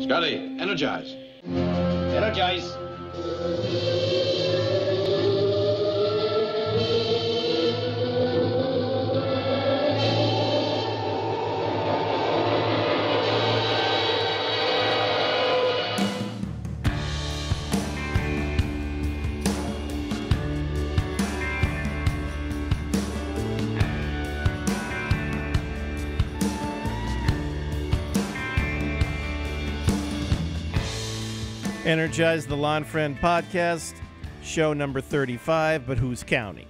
Scotty, energize. Energize. Energize the Lawn Friend podcast, show number 35, but who's counting?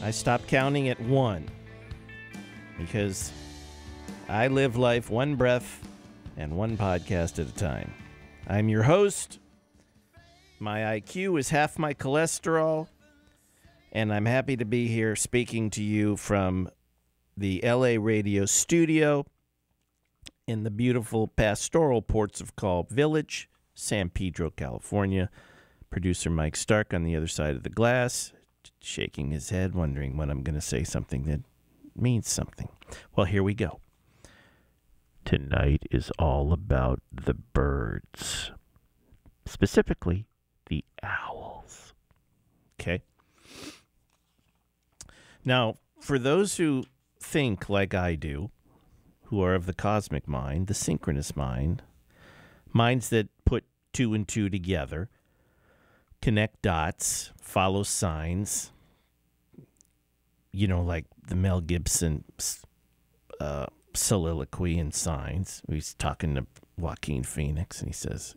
I stopped counting at one because I live life one breath and one podcast at a time. I'm your host. My IQ is half my cholesterol, and I'm happy to be here speaking to you from the LA Radio Studio in the beautiful pastoral ports of Call Village, San Pedro, California. Producer Mike Stark on the other side of the glass, shaking his head, wondering when I'm going to say something that means something. Well, here we go. Tonight is all about the birds, specifically the owls. Okay. Now, for those who think like I do, who are of the cosmic mind, the synchronous mind, minds that put two and two together, connect dots, follow signs, you know, like the Mel Gibson soliloquy in Signs. He's talking to Joaquin Phoenix, and he says,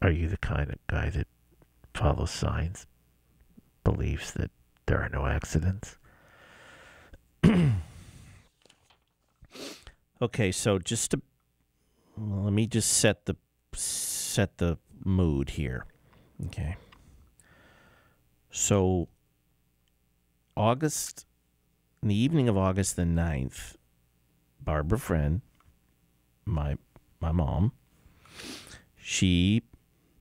"Are you the kind of guy that follows signs, believes that there are no accidents?" Okay, so just to... well, let me just set the mood here, okay? So, in the evening of August the 9th, Barbara Friend, my mom, she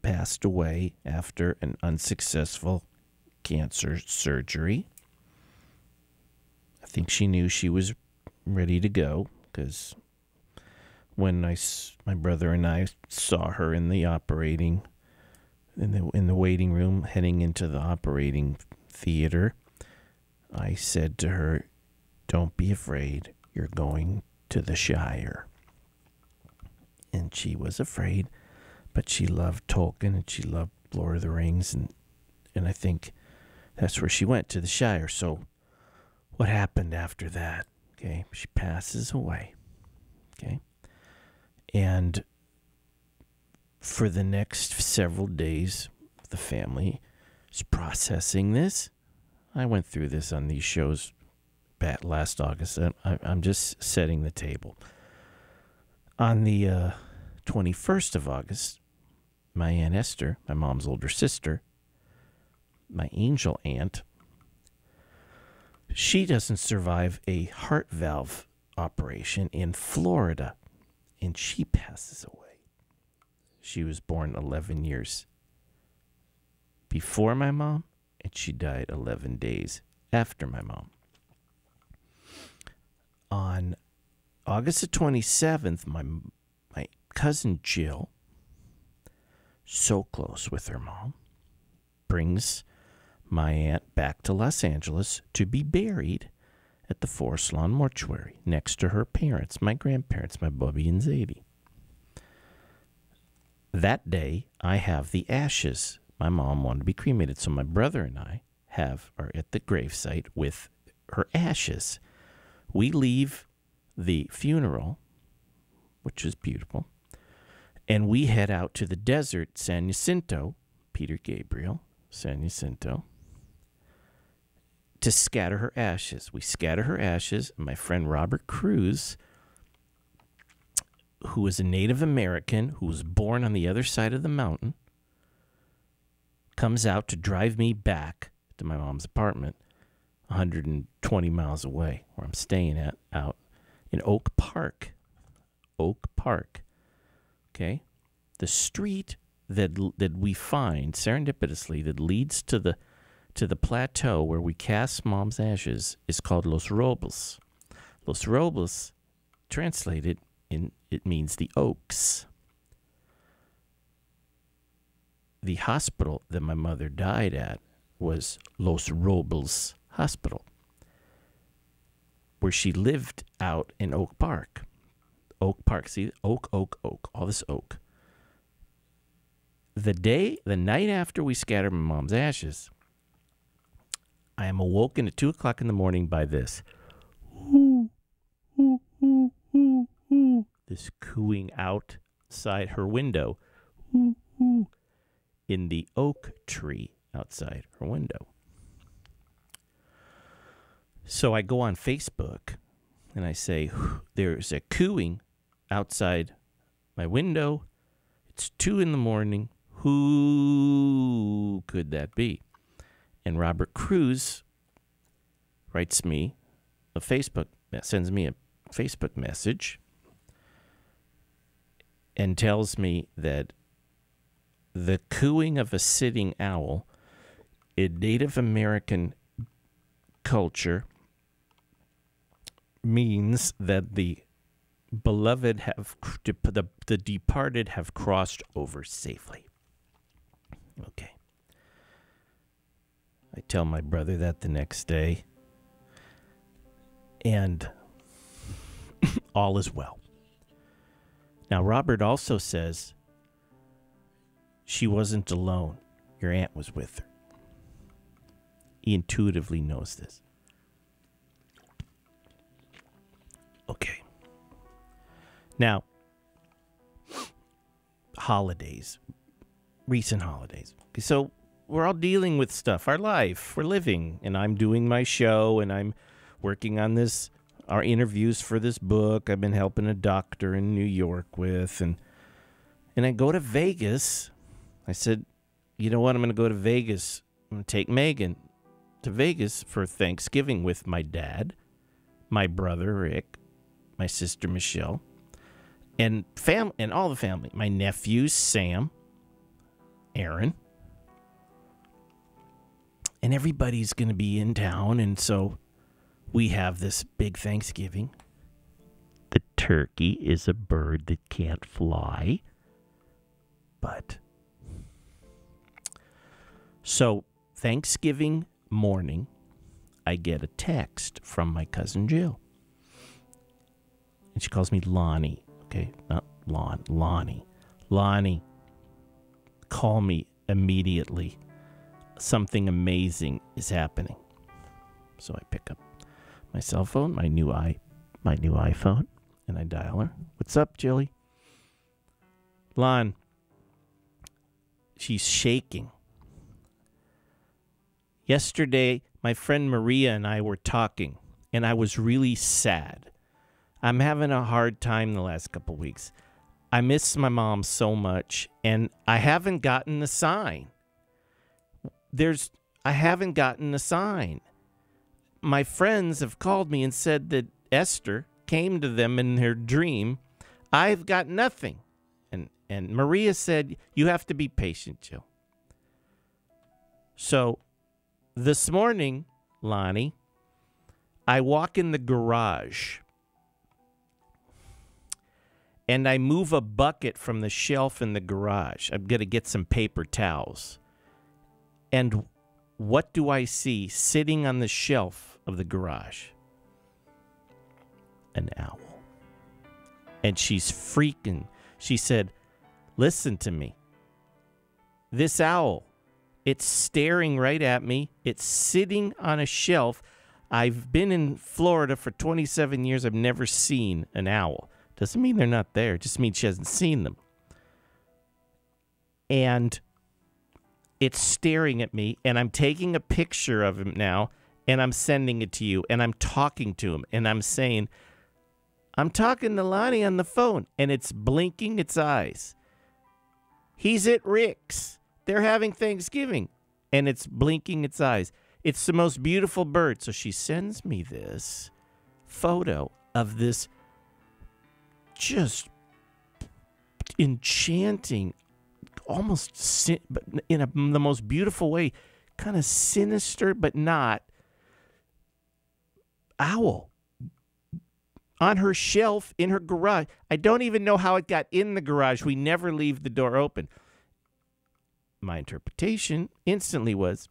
passed away after an unsuccessful cancer surgery. I think she knew she was ready to go, because when my brother and I saw her in the in the waiting room heading into the operating theater, I said to her, "Don't be afraid, you're going to the Shire." And she was afraid, but she loved Tolkien and she loved Lord of the Rings, and I think that's where she went, to the Shire. So what happened after that? Okay, she passes away. Okay. And for the next several days, the family is processing this. I went through this on these shows back last August. I'm just setting the table. On the 21st of August, my Aunt Esther, my mom's older sister, my angel aunt, she doesn't survive a heart valve operation in Florida, and she passes away. She was born 11 years before my mom, and she died 11 days after my mom. On August the 27th, my cousin Jill, so close with her mom, brings my aunt back to Los Angeles to be buried at the Forest Lawn Mortuary, next to her parents, my grandparents, my Bubby and Zadie. That day, I have the ashes. My mom wanted to be cremated, so my brother and I are at the gravesite with her ashes. We leave the funeral, which is beautiful, and we head out to the desert, San Jacinto, Peter Gabriel, San Jacinto, to scatter her ashes. We scatter her ashes, and my friend Robert Cruz, who is a Native American who was born on the other side of the mountain, comes out to drive me back to my mom's apartment 120 miles away, where I'm staying at, out in Oak Park. Oak Park, okay? The street that we find serendipitously that leads to the plateau where we cast Mom's ashes is called Los Robles. Los Robles, translated in It means the oaks. The hospital that my mother died at was Los Robles Hospital, where she lived out in Oak Park. Oak Park, see, oak, oak, oak, all this oak. The night after we scattered my mom's ashes, I am awoken at 2 o'clock in the morning by this. This cooing outside her window. In the oak tree outside her window. So I go on Facebook and I say, there's a cooing outside my window. It's 2 in the morning. Who could that be? And Robert Cruz writes me a Facebook, sends me a Facebook message and tells me that the cooing of a sitting owl in Native American culture means that the beloved have, the departed have crossed over safely. Okay. I tell my brother that the next day, and all is well. Now, Robert also says, she wasn't alone. Your aunt was with her. He intuitively knows this. Okay. Now, holidays. Recent holidays. So we're all dealing with stuff. Our life. We're living. And I'm doing my show. And I'm working on this, our interviews for this book. I've been helping a doctor in New York with. And I go to Vegas. I said, you know what? I'm going to go to Vegas. I'm going to take Megan to Vegas for Thanksgiving with my dad, my brother, Rick, my sister, Michelle, and all the family. My nephews, Sam, Aaron. And everybody's going to be in town. And so we have this big Thanksgiving. The turkey is a bird that can't fly. But... so Thanksgiving morning, I get a text from my cousin Jill. And she calls me Lonnie. Okay, not Lon, Lonnie. Lonnie, call me immediately. Something amazing is happening. So I pick up my cell phone, my new iPhone, and I dial her. What's up, Jilly? Lon. She's shaking. Yesterday, my friend Maria and I were talking, and I was really sad. I'm having a hard time the last couple weeks. I miss my mom so much, and I haven't gotten the sign. I haven't gotten the sign. My friends have called me and said that Esther came to them in her dream. I've got nothing. And Maria said, you have to be patient, Jill. So... this morning, Lonnie, I walk in the garage and I move a bucket from the shelf in the garage. I'm going to get some paper towels. And what do I see sitting on the shelf of the garage? An owl. And she's freaking. She said, listen to me. This owl. It's staring right at me. It's sitting on a shelf. I've been in Florida for 27 years. I've never seen an owl. Doesn't mean they're not there. It just means she hasn't seen them. And it's staring at me, and I'm taking a picture of him now, and I'm sending it to you, and I'm talking to him, and I'm saying, I'm talking to Lonnie on the phone, and it's blinking its eyes. He's at Rick's. They're having Thanksgiving, and it's blinking its eyes. It's the most beautiful bird. So she sends me this photo of this just enchanting, almost in the most beautiful way, kind of sinister but not, owl. on her shelf in her garage. I don't even know how it got in the garage. We never leave the door open. My interpretation instantly was,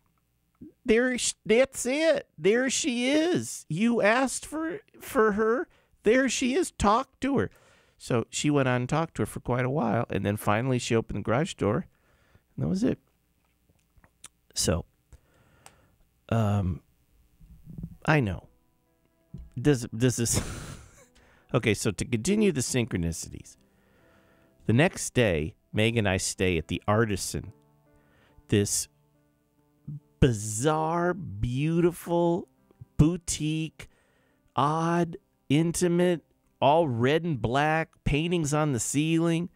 there, that's it. There she is. You asked for her. There she is. Talk to her. So she went on and talked to her for quite a while, and then finally she opened the garage door, and that was it. So, I know. Does this... Okay, so to continue the synchronicities, the next day, Meg and I stay at the Artisan, this bizarre, beautiful, boutique, odd, intimate, all red and black, paintings on the ceiling,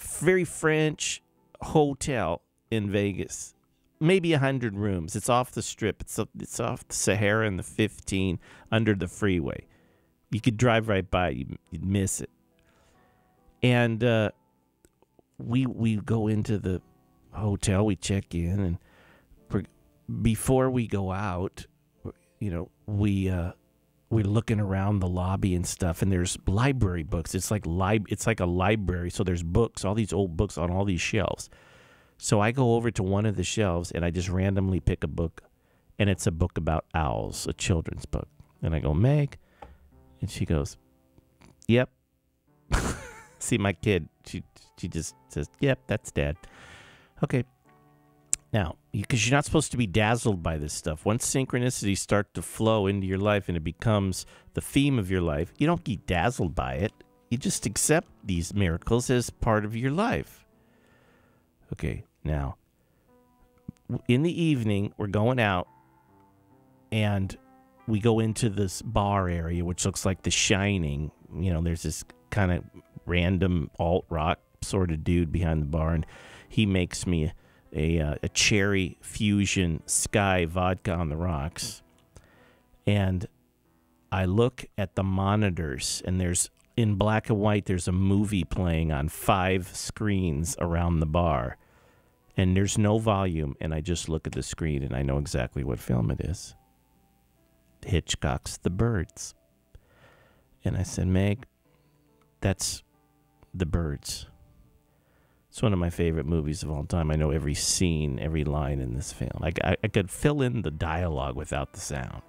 very French hotel in Vegas. Maybe 100 rooms. It's off the strip. It's off the Sahara and the 15 under the freeway. You could drive right by. You'd miss it. And we go into the hotel. We check in, and before we go out, you know, we're looking around the lobby and stuff. And there's library books. It's like a library. So there's books, all these old books on all these shelves. So I go over to one of the shelves, and I just randomly pick a book, and it's a book about owls, a children's book. And I go, Meg, and she goes, yep. See, my kid, she just says, yep, that's Dad. Okay. Now, because you're not supposed to be dazzled by this stuff. Once synchronicities start to flow into your life and it becomes the theme of your life, you don't get dazzled by it. You just accept these miracles as part of your life. Okay. Now, in the evening, we're going out, and we go into this bar area, which looks like The Shining. You know, there's this kind of random alt-rock sort of dude behind the bar, and he makes me a cherry fusion sky vodka on the rocks. And I look at the monitors, and there's, in black and white, there's a movie playing on 5 screens around the bar. And there's no volume, and I just look at the screen, and I know exactly what film it is. Hitchcock's The Birds. And I said, Meg, that's The Birds. It's one of my favorite movies of all time. I know every scene, every line in this film. I could fill in the dialogue without the sound.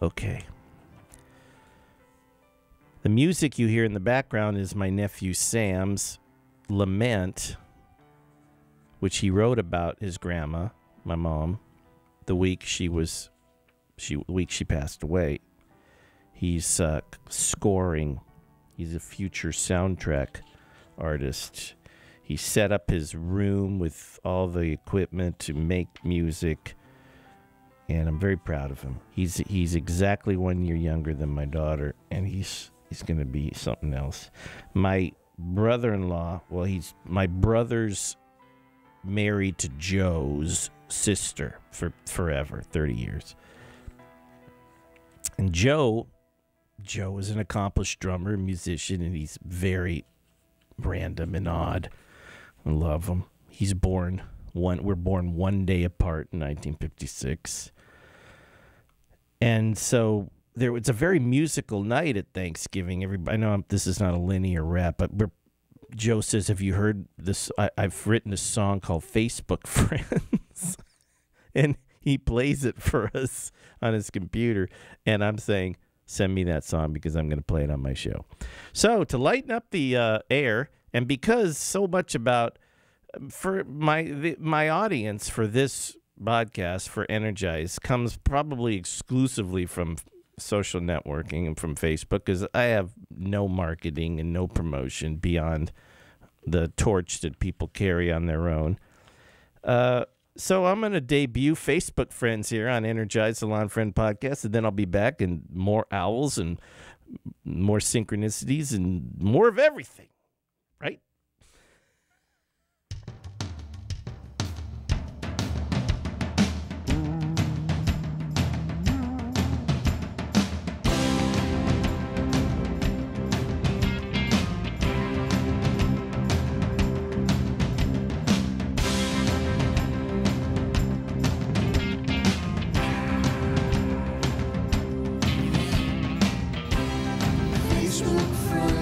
Okay. The music you hear in the background is my nephew Sam's lament, which he wrote about his grandma, my mom, the week she passed away. He's scoring. He's a future soundtrack artist. He set up his room with all the equipment to make music. And I'm very proud of him. He's exactly 1 year younger than my daughter, and he's going to be something else. My brother-in-law, well, he's my brother's married to Joe's sister for forever, 30 years. And Joe is an accomplished drummer, musician, and he's very random and odd. I love him. He's born we're born 1 day apart in 1956. And so there was a very musical night at Thanksgiving. Everybody, I know this is not a linear rap, but Joe says, have you heard this? I've written a song called Facebook Friends. And he plays it for us on his computer. And I'm saying, send me that song because I'm going to play it on my show. So to lighten up the air, and because so much about... For my audience for this podcast, for Energize, comes probably exclusively from social networking and from Facebook, because I have no marketing and no promotion beyond the torch that people carry on their own. So I'm going to debut Facebook Friends here on Energize Salon Friend Podcast, and then I'll be back and more owls and more synchronicities and more of everything, right? smoke from